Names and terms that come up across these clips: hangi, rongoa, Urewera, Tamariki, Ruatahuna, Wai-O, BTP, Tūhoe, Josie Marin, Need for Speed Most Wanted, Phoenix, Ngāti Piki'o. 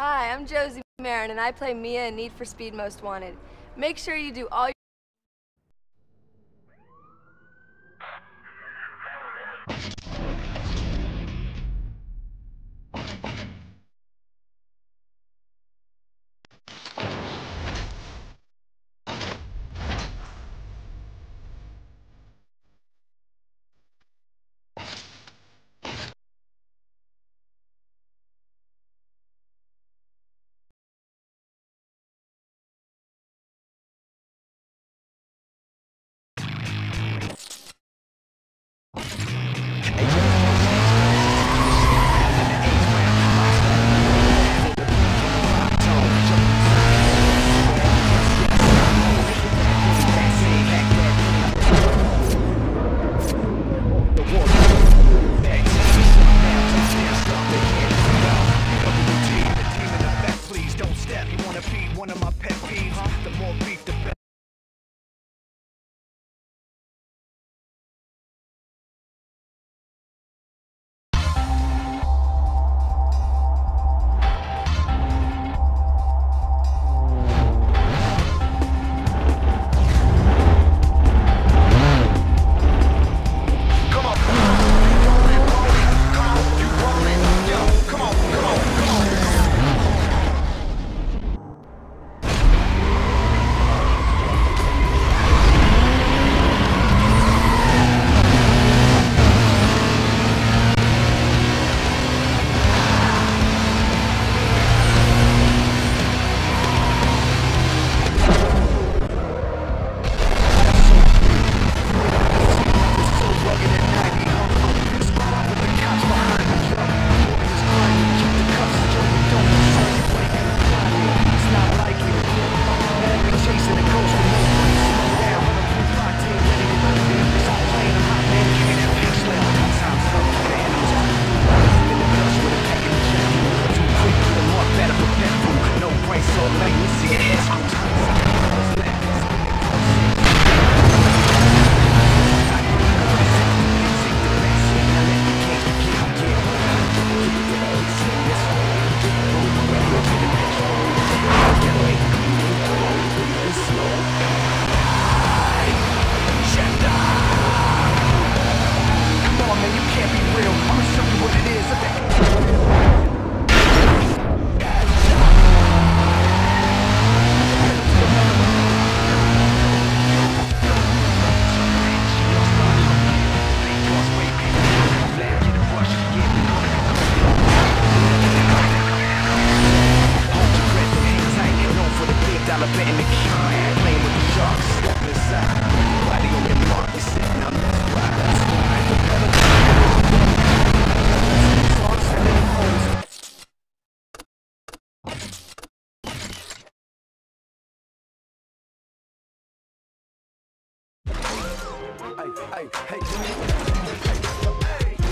Hi, I'm Josie Marin, and I play Mia in Need for Speed Most Wanted. Make sure you do all your... One of my pet peeves, the more beef the better.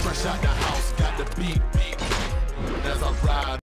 Fresh out the house, got the beat as I ride.